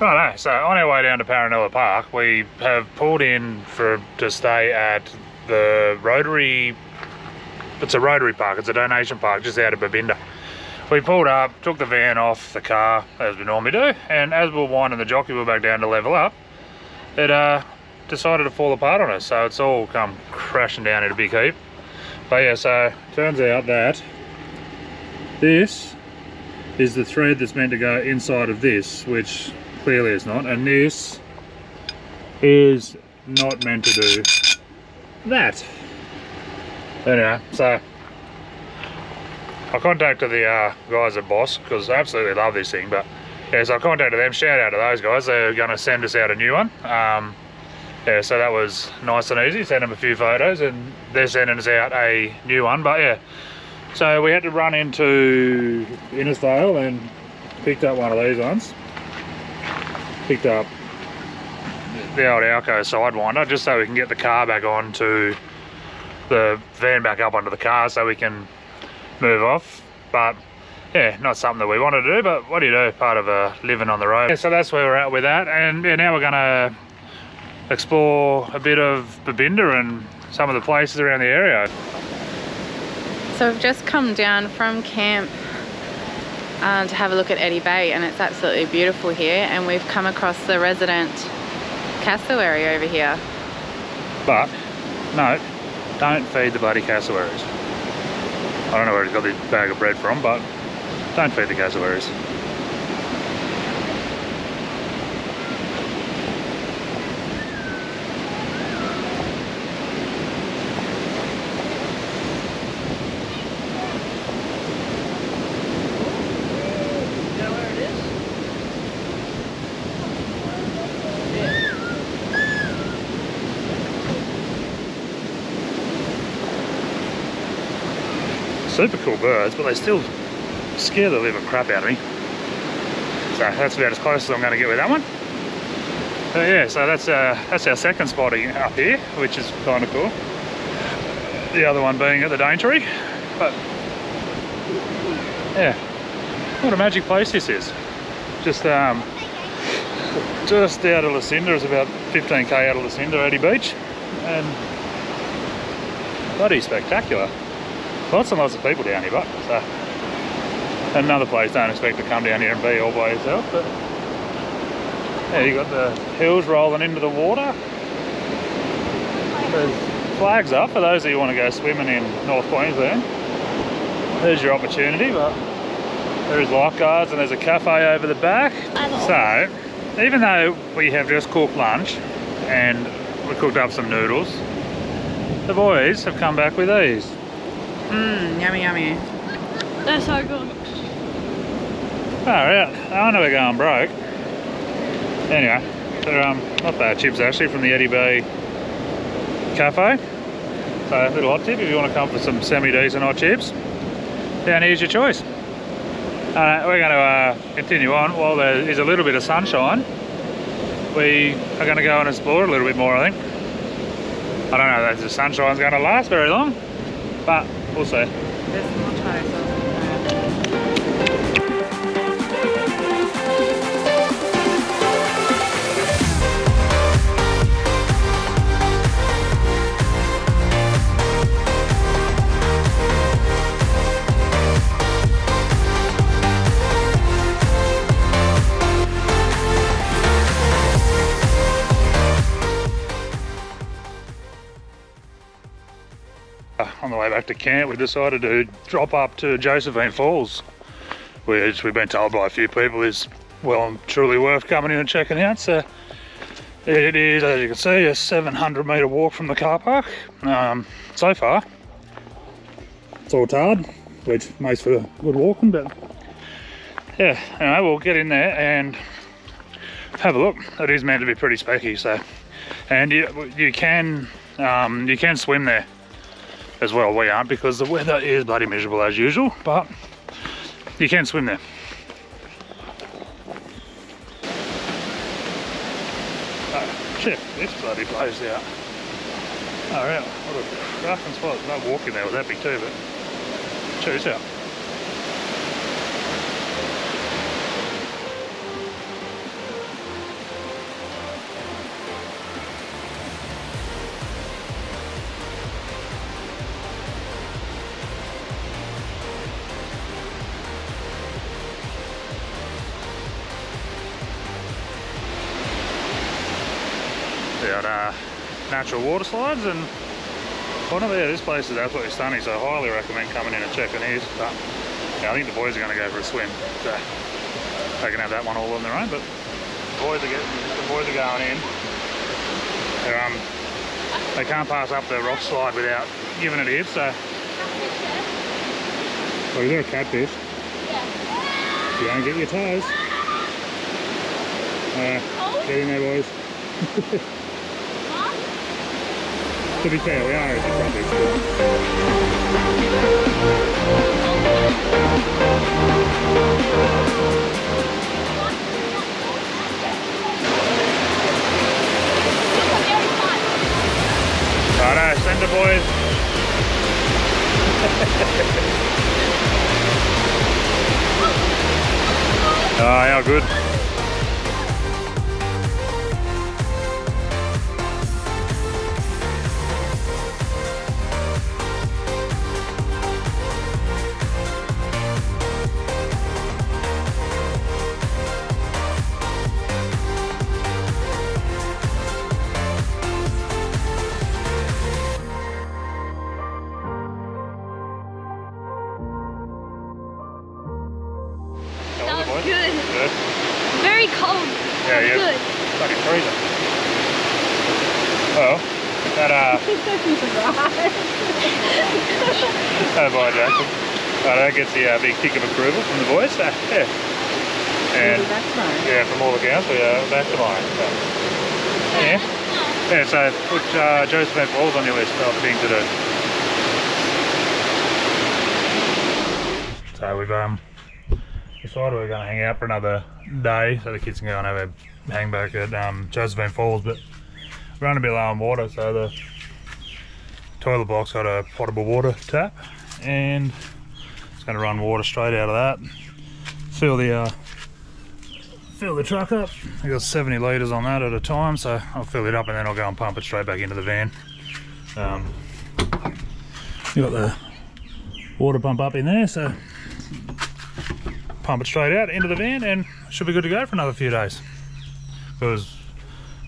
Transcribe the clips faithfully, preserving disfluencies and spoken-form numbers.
Righto, so on our way down to Paranella Park, we have pulled in for to stay at the Rotary, it's a Rotary Park, it's a donation park just out of Babinda. We pulled up, took the van off the car, as we normally do, and as we were winding the jockey wheel back down to level up, it uh, decided to fall apart on us, so it's all come crashing down in a big heap. But yeah, so turns out that this is the thread that's meant to go inside of this, which clearly it's not, and this is not meant to do that. Anyway, so I contacted the uh, guys at BOSS because I absolutely love this thing, but yeah, so I contacted them, shout out to those guys, they're going to send us out a new one. Um, yeah, so that was nice and easy, sent them a few photos and they're sending us out a new one, but yeah, so we had to run into Innisfail and picked up one of these ones. Picked up the old Alco Sidewinder just so we can get the car back on to the van back up onto the car so we can move off. But yeah, not something that we wanted to do, but what do you do, part of uh, living on the road. Yeah, so that's where we're at with that, and yeah, now we're gonna explore a bit of Babinda and some of the places around the area. So we've just come down from camp Um, to have a look at Etty Bay, and it's absolutely beautiful here, and we've come across the resident cassowary over here. But no, don't feed the bloody cassowaries. I don't know where he's got this bag of bread from, but don't feed the cassowaries. Super cool birds, but they still scare the living crap out of me. So that's about as close as I'm going to get with that one. But yeah, so that's uh, that's our second spot up here, which is kind of cool. The other one being at the Daintree. But yeah, what a magic place this is. Just um, just out of Lucinda, it's about fifteen K out of Lucinda, Erdie Beach, and bloody spectacular. Lots and lots of people down here, but so another place don't expect to come down here and be all by yourself. But yeah, you got the hills rolling into the water. There's flags up for those of you want to go swimming in North Queensland. There's your opportunity, but there is lifeguards and there's a cafe over the back. So even though we have just cooked lunch and we cooked up some noodles, the boys have come back with these. Mmm, yummy, yummy. They're so good. Alright, I wonder we're going broke. Anyway, they're um, not bad chips actually from the Etty Bay Cafe. So a little hot tip if you want to come for some semi-decent hot chips. Down here's your choice. Alright, we're going to uh, continue on while there is a little bit of sunshine. We are going to go and explore a little bit more, I think. I don't know if the sunshine's going to last very long, but we'll see. There's more tires on. On the way back to camp, we decided to drop up to Josephine Falls, which we've been told by a few people is well and truly worth coming in and checking out. So it is, as you can see, a seven hundred metre walk from the car park. Um, so far, it's all tarred, which makes for good walking, but yeah, anyway, we'll get in there and have a look. It is meant to be pretty specky, so, and you, you can um, you can swim there as well. We aren't because the weather is bloody miserable as usual, but you can swim there. Oh, check this bloody place out. Alright, what a cracking spot. No walking there was that big too, but check this out. out uh, natural water slides, and well, yeah, this place is absolutely stunning, so I highly recommend coming in and checking these. But yeah, I think the boys are going to go for a swim, so they can have that one all on their own. But the boys are getting, the boys are going in. They're, um, they can't pass up the rock slide without giving it a hit, so. Oh, you're a catfish. Yeah. You don't get your toes. Uh, get in there, boys. To be fair, we are in the country. Righto, send the boys. Oh, how good. Gets the uh, big tick of approval from the boys. So, yeah. And yeah, from all the gals, we are back tomorrow. So. Yeah. Yeah, so put uh, Josephine Falls on your list of things to do. So we've um, decided we're going to hang out for another day, so the kids can go and have a hang back at um, Josephine Falls, but we're running a bit low on water, so the toilet box got a potable water tap, and going to run water straight out of that. Fill the uh, fill the truck up. I got seventy litres on that at a time, so I'll fill it up and then I'll go and pump it straight back into the van. Um, you got the water pump up in there, so pump it straight out into the van, and should be good to go for another few days. Because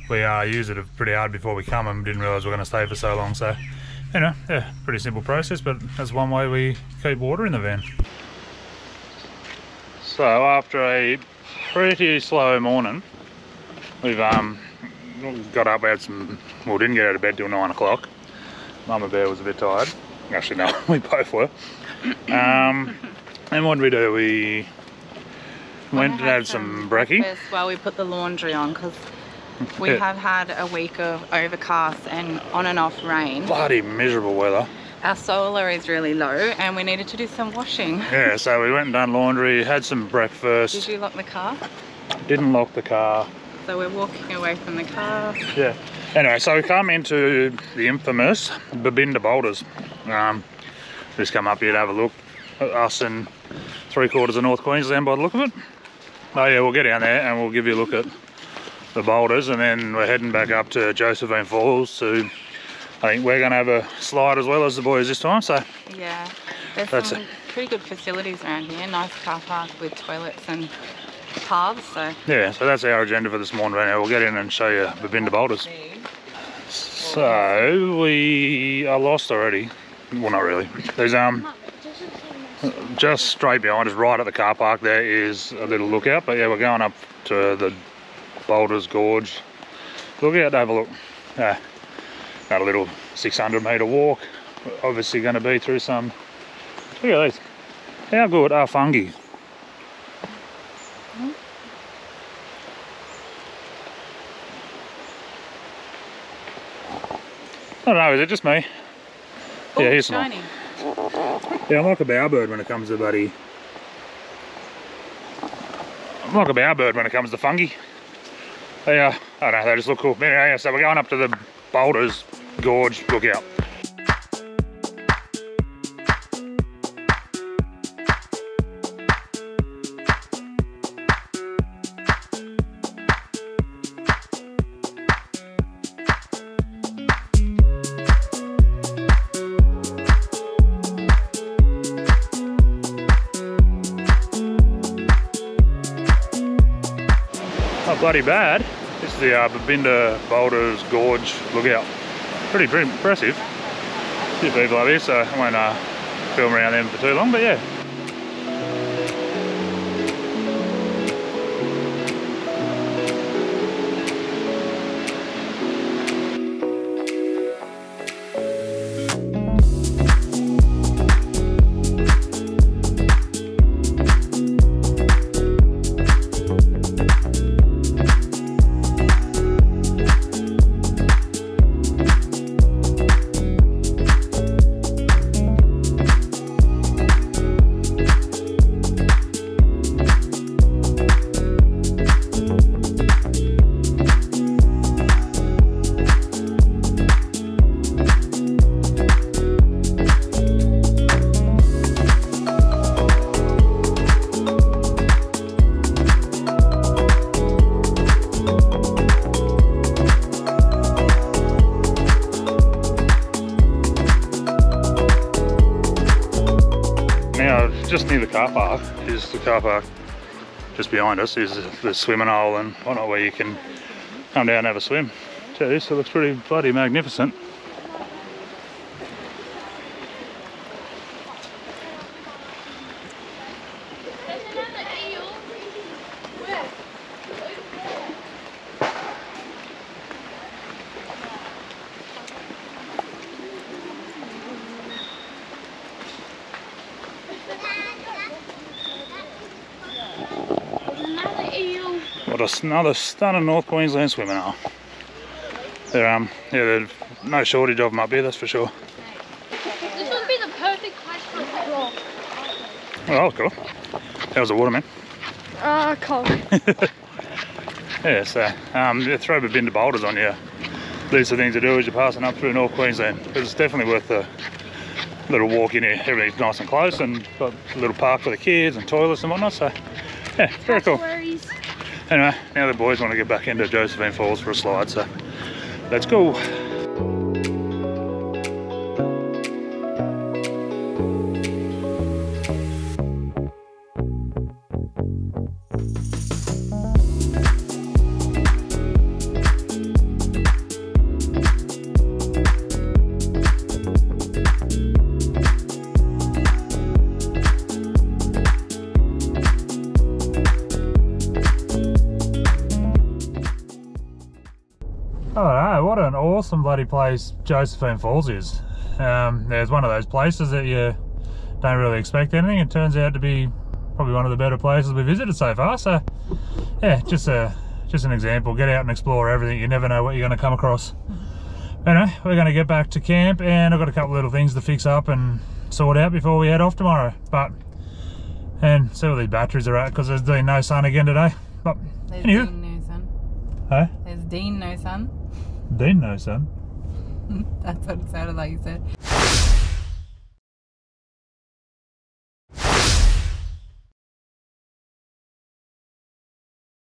we uh, used it pretty hard before we come and didn't realise we were going to stay for so long, so. Anyway, yeah, pretty simple process, but that's one way we keep water in the van. So after a pretty slow morning, we've um, got up, we had some, well, didn't get out of bed till nine o'clock. Mama Bear was a bit tired. Actually, no, we both were. Um, and what did we do? We went and had some, some brekkie. While we put the laundry on, because we have had a week of overcast and on and off rain. Bloody miserable weather. Our solar is really low and we needed to do some washing. Yeah, so we went and done laundry, had some breakfast. Did you lock the car? Didn't lock the car. So we're walking away from the car. Yeah. Anyway, so we come into the infamous Babinda Boulders. Um, just come up here to have a look at us and three quarters of North Queensland by the look of it. Oh yeah, we'll get down there and we'll give you a look at the boulders, and then we're heading back up to Josephine Falls, so I think we're going to have a slide as well as the boys this time, so. Yeah, there's that's some it. pretty good facilities around here, nice car park with toilets and paths, so. Yeah, so that's our agenda for this morning right now. We'll get in and show you Babinda Boulders. So, we are lost already. Well, not really. There's, um, just straight behind us, right at the car park, there is a little lookout, but yeah, we're going up to the Boulders Gorge. Look out, have a look. Uh, got a little six hundred metre walk. We're obviously going to be through some. Look at these. How good are fungi? Mm-hmm. I don't know, is it just me? Ooh, yeah, here's shiny. Some. Yeah, I'm like a bowerbird when it comes to buddy. I'm like a bowerbird when it comes to fungi. They uh, I don't know, they just look cool. Anyway, so we're going up to the Boulders Gorge lookout. Bloody bad. This is the uh, Babinda Boulders Gorge lookout. Pretty, pretty impressive. A few people up here, so I won't uh, film around them for too long, but yeah. Just near the car park is the car park. Just behind us is the swimming hole and whatnot where you can come down and have a swim. Check this, it looks pretty bloody magnificent. What another stunning North Queensland swimming hole. There, um, yeah, there's no shortage of them up here, that's for sure. This would be the perfect place for a frog. Oh, that was cool. That was the waterman. Ah, uh, cold. Yeah, so um, yeah, throw a bin of boulders on you. These are the things to do as you're passing up through North Queensland. But it's definitely worth a little walk in here. Everything's nice and close, and got a little park for the kids and toilets and whatnot. So yeah, very cool. Anyway, now the boys want to get back into Josephine Falls for a slide, so let's go. Awesome bloody place Josephine Falls is. Um, there's one of those places that you don't really expect anything. It turns out to be probably one of the better places we visited so far. So yeah, just a just an example. Get out and explore everything. You never know what you're going to come across. Anyway, we're going to get back to camp, and I've got a couple of little things to fix up and sort out before we head off tomorrow. But and see where these batteries are at, because there's been no sun again today. But there's anywho. Dean no sun. Huh? There's Dean no sun. Dean no sun. That's what it sounded like you said.